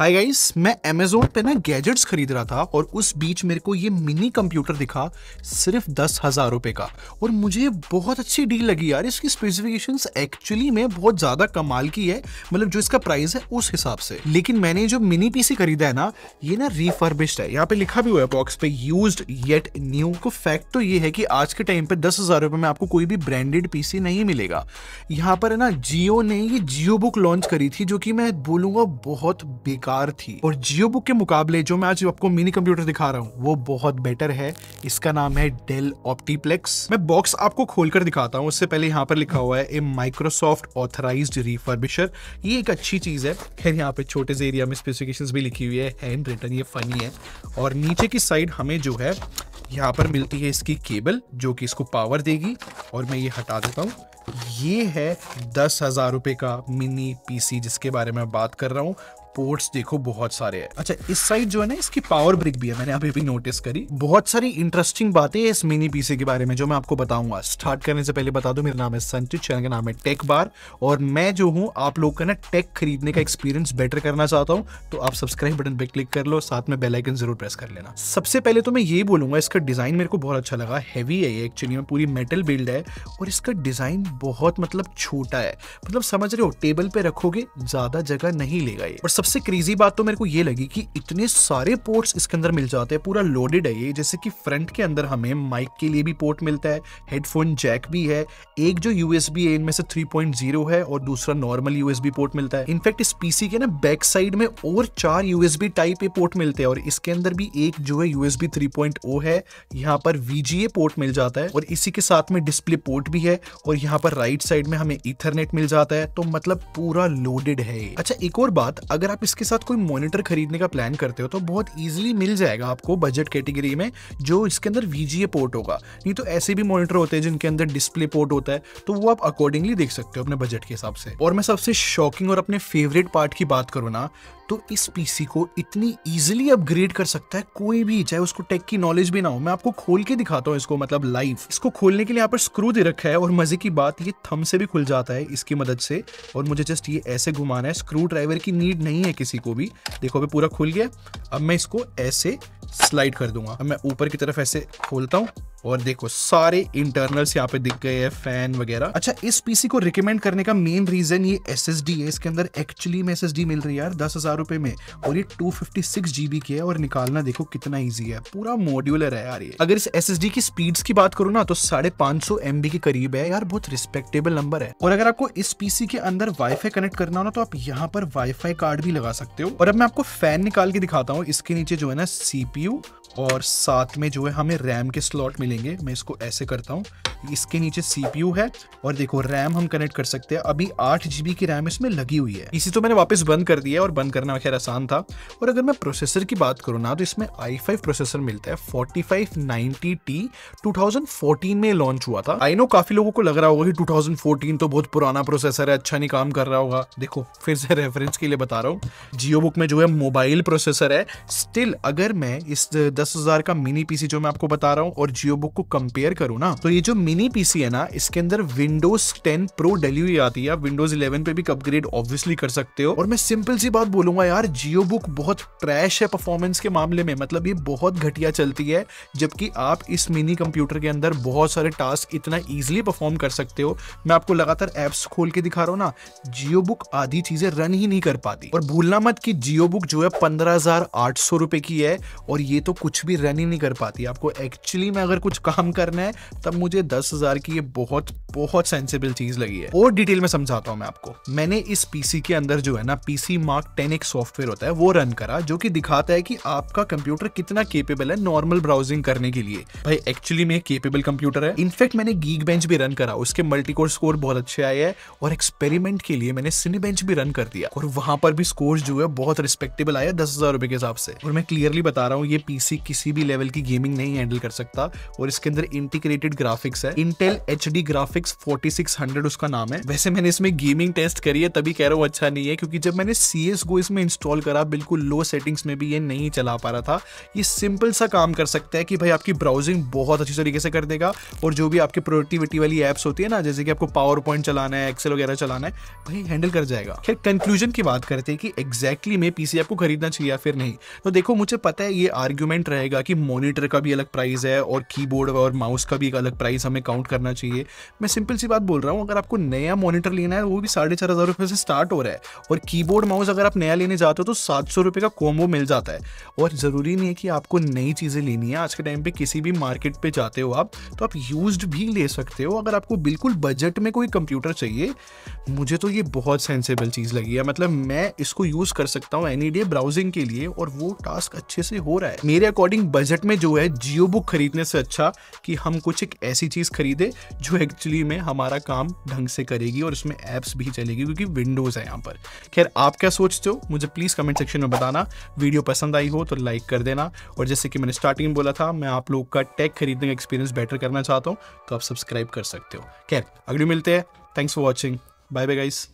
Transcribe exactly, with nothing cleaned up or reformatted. Hi guys, मैं Amazon पे ना गैजेट्स खरीद रहा था और उस बीच मेरे को ये मिनी कंप्यूटर दिखा सिर्फ दस हज़ार रुपये का और मुझे बहुत अच्छी डील लगी यार। इसकी स्पेसिफिकेशंस एक्चुअली में बहुत ज़्यादा कमाल की है, मतलब जो इसका प्राइस है उस हिसाब से। लेकिन मैंने जो मिनी पीसी खरीदा है ना, ये ना रिफर्बिश्ड है। यहाँ पे लिखा भी हुआ है बॉक्स पे, यूज्ड येट न्यू। तो फैक्ट तो ये है कि आज के टाइम पर दस हज़ार रुपये में आपको कोई भी ब्रांडेड पीसी नहीं मिलेगा। यहाँ पर है ना, जियो ने ये जियो बुक लॉन्च करी थी जो कि मैं बोलूँगा बहुत बेकार थी। और जियो बुक के मुकाबले जो मैं आज आपको मिनी कंप्यूटर दिखा रहा हूं वो बहुत बेटर है। इसका नाम है डेल ऑप्टीप्लेक्स। मैं बॉक्स आपको खोलकर दिखाता हूं, उससे पहले यहां पर लिखा हुआ है ए माइक्रोसॉफ्ट ऑथराइज्ड रिफर्बिशर। ये एक अच्छी चीज है। खैर यहाँ पे छोटे से एरिया में स्पेसिफिकेशंस भी लिखी हुई है, हैंड रिटन, ये फनी है। और नीचे की साइड हमें जो है यहाँ पर मिलती है इसकी केबल जो कि इसको पावर देगी। और मैं ये हटा देता हूँ। ये है दस हजार रुपये का मिनी पीसी जिसके बारे में बात कर रहा हूँ। पोर्ट्स देखो बहुत सारे हैं। अच्छा, इस साइड जो है ना, इसकी पावर ब्रिक भी है, मैंने अभी भी नोटिस करी। बहुत सारी इंटरेस्टिंग बातें हैं इस मिनी पीसी के बारे में जो मैं आपको बताऊंगा। स्टार्ट करने से पहले बता दूं, मेरा नाम है संचित, चैनल का नाम है टेक बार और मैं जो हूं आप लोग का ना टेक खरीदने का एक्सपीरियंस बेटर करना चाहता हूं तो आप सब्सक्राइब बटन पर क्लिक कर लो, साथ में बेल आइकन जरूर प्रेस कर लेना। सबसे पहले तो मैं ये बोलूंगा, इसका डिजाइन मेरे को बहुत अच्छा लगा। हैवी है ये, एक्चुअली में पूरी मेटल बिल्ड है और इसका डिजाइन बहुत मतलब छोटा है, मतलब समझ रहे हो, टेबल पे रखोगे ज्यादा जगह नहीं लेगा ये। सबसे क्रेजी बात तो मेरे को ये लगी कि इतने सारे पोर्ट्स इसके अंदर मिल जाते हैं, पूरा लोडेड है ये। जैसे कि फ्रंट के अंदर हमें माइक के लिए भी पोर्ट मिलता है, हेडफोन जैक भी है, एक जो यूएसबी है इनमें से थ्री पॉइंट ज़ीरो है और दूसरा नॉर्मल यूएसबी पोर्ट मिलता है। इनफैक्ट इस पीसी के ना बैक साइड में और चार यूएसबी टाइप ए पोर्ट मिलते हैं और इसके अंदर भी एक जो है यूएसबी थ्री पॉइंट ज़ीरो है। यहाँ पर वीजीए पोर्ट मिल जाता है और इसी के साथ में डिस्प्ले पोर्ट भी है और यहाँ पर राइट साइड में हमें इथरनेट मिल जाता है। तो मतलब पूरा लोडेड है। अच्छा, एक और बात, अगर आप इसके साथ कोई मॉनिटर खरीदने का प्लान करते हो तो बहुत इजीली मिल जाएगा आपको बजट कैटेगरी में, जो इसके अंदर वीजीए पोर्ट होगा। नहीं तो ऐसे भी मॉनिटर होते हैं जिनके अंदर डिस्प्ले पोर्ट होता है, तो वो आप अकॉर्डिंगली देख सकते हो अपने बजट के हिसाब से। और मैं सबसे शॉकिंग और अपने फेवरेट पार्ट की बात करूँ ना, तो इस पीसी को इतनी इजीली अपग्रेड कर सकता है कोई भी, चाहे उसको टेक की नॉलेज भी ना हो। मैं आपको खोल के दिखाता हूँ इसको, मतलब लाइव। इसको खोलने के लिए यहाँ पर स्क्रू दे रखा है और मजे की बात, ये थंब से भी खुल जाता है इसकी मदद से। और मुझे जस्ट ये ऐसे घुमाना है, स्क्रू ड्राइवर की नीड नहीं है किसी को भी। देखो अभी पूरा खुल गया। अब मैं इसको ऐसे स्लाइड कर दूंगा। अब मैं ऊपर की तरफ ऐसे खोलता हूँ और देखो सारे इंटरनल्स यहाँ पे दिख गए हैं, फैन वगैरह। अच्छा, इस पीसी को रिकमेंड करने का मेन रीजन ये एसएसडी है। इसके अंदर एक्चुअली में एसएसडी मिल रही है यार दस हजार रुपए में और ये टू फिफ्टी सिक्स जीबी की है और निकालना देखो कितना इजी है, पूरा मॉड्यूलर है यार ये। अगर इस एसएसडी की स्पीड्स की बात करूँ ना तो साढ़े पांच सौ एम बी के करीब है यार, बहुत रिस्पेक्टेबल नंबर है। और अगर आपको इस पीसी के अंदर वाईफाई कनेक्ट करना हो ना तो आप यहाँ पर वाईफाई कार्ड भी लगा सकते हो। और अब मैं आपको फैन निकाल के दिखाता हूँ। इसके नीचे जो है ना सीपीयू और साथ में जो है हमें रैम के स्लॉट मिलेंगे। मैं इसको ऐसे करता हूँ, इसके नीचे सीपीयू है और देखो रैम हम कनेक्ट कर सकते हैं। अभी आठ जीबी की रैम इसमें लगी हुई है। इसी तो मैंने वापस बंद कर दिया और बंद करना खैर आसान था। और अगर मैं प्रोसेसर की बात करूँ ना तो इसमें आई फाइव प्रोसेसर मिलता है, forty five ninety T. Two thousand fourteen में लॉन्च हुआ था। आई नो काफी लोगों को लग रहा होगा कि टू थाउजेंड फोर्टीन तो बहुत पुराना प्रोसेसर है, अच्छा नहीं काम कर रहा होगा। देखो फिर से रेफरेंस के लिए बता रहा हूँ, जियो बुक में जो है मोबाइल प्रोसेसर है। स्टिल अगर मैं इस दस हजार का मिनी पीसी जो मैं आपको बता रहा हूँ और जियो बुक को कंपेयर करूँ ना तो ये जो मिनी पीसी है ना, इसके अंदर विंडोज टेन प्रो डली हुई आती है। विंडोज इलेवन पे भी अपग्रेड ऑब्वियसली कर सकते हो। और मैं सिंपल सी बात बोलूंगा यार, जियो बुक बहुत ट्रैश है परफॉर्मेंस के मामले में, मतलब ये बहुत घटिया चलती है। जबकि आप इस मिनी कंप्यूटर के अंदर बहुत सारे टास्क इतना ईजिली परफॉर्म कर सकते हो। मैं आपको लगातार एप्स खोल के दिखा रहा हूँ ना, जियो बुक आधी चीजें रन ही नहीं कर पाती। और भूलना मत कि जियो बुक जो है पंद्रह हजार आठ सौ रुपए की है और ये तो कुछ भी रन ही नहीं कर पाती। आपको एक्चुअली में अगर कुछ काम करना है तब मुझे दस हजार की ये बहुत बहुत सेंसिबल चीज लगी है। और डिटेल में समझाता हूँ मैं आपको। मैंने इस पीसी के अंदर जो है ना पीसी मार्क टेन एक सॉफ्टवेयर होता है वो रन करा, जो कि दिखाता है कि आपका कंप्यूटर कितना केपेबल है नॉर्मल ब्राउजिंग करने के लिए। भाई एक्चुअली में केपेबल कंप्यूटर है। इनफैक्ट मैंने गीक बेंच भी रन करा, उसके मल्टीकोर स्कोर बहुत अच्छे आए हैं। और एक्सपेरिमेंट के लिए मैंने सिने बेंच भी रन कर दिया और वहां पर भी स्कोर जो है बहुत रिस्पेक्टेबल आया दस हजार रुपए के हिसाब से। और मैं क्लियरली बता रहा हूँ, ये पीसी किसी भी लेवल की गेमिंग नहीं हैंडल कर सकता और इसके अंदर इंटीग्रेटेड ग्राफिक्स है। Intel HD graphics forty six hundred उसका नाम है। वैसे मैंने इसमें गेमिंग टेस्ट करी है तभी कह रहा हूँ अच्छा नहीं है, क्योंकि जब मैंने सीएसगो इसमें इंस्टॉल करा बिल्कुल लो सेटिंग्स में भी ये नहीं चला पा रहा था। ये सिंपल सा काम कर सकता है कि भाई आपकी ब्राउजिंग बहुत अच्छी तरीके से कर देगा और जो भी आपकी प्रोडक्टिविटी वाली एप्स होती है ना, जैसे कि आपको पावर पॉइंट चलाना है, एक्सेल वगैरह चलाना है, भाई हैंडल कर जाएगा। खैर कंक्लूजन की बात करते हैं कि एक्जैक्टली मैं पीसी आपको खरीदना चाहिए या फिर नहीं। तो देखो मुझे पता है ये आर्ग्यूमेंट रहेगा कि मॉनिटर का भी अलग प्राइस है और कीबोर्ड और माउस का भी एक अलग प्राइस हमें काउंट करना चाहिए। मैं सिंपल सी बात बोल रहा हूँ, अगर आपको नया मॉनिटर लेना है वो भी साढ़े चार हजार रुपये से स्टार्ट हो रहा है और कीबोर्ड माउस अगर आप नया लेने जाते हो तो सात सौ रुपये का कॉम्बो मिल जाता है। और ज़रूरी नहीं है कि आपको नई चीज़ें लेनी है, आज के टाइम पे किसी भी मार्केट पे जाते हो आप तो आप यूज्ड भी ले सकते हो। अगर आपको बिल्कुल बजट में कोई कंप्यूटर चाहिए, मुझे तो ये बहुत सेंसेबल चीज़ लगी है। मतलब मैं इसको यूज़ कर सकता हूँ एनी डे ब्राउजिंग के लिए और वो टास्क अच्छे से हो रहा है। मेरे अकॉर्डिंग बजट में जो है जियो बुक खरीदने से अच्छा कि हम कुछ एक ऐसी चीज़ खरीदे जो एक्चुअली में हमारा काम ढंग से करेगी और उसमें ऐप्स भी चलेगी क्योंकि विंडोज़ है यहाँ पर। खैर आप क्या सोचते हो मुझे प्लीज़ कमेंट सेक्शन में बताना। वीडियो पसंद आई हो तो लाइक कर देना और जैसे कि मैंने स्टार्टिंग में बोला था, मैं आप लोग का टेक खरीदने का एक्सपीरियंस बेटर करना चाहता हूँ तो आप सब्सक्राइब कर सकते हो। खैर अगली मिलते हैं, thanks for watching, bye bye guys.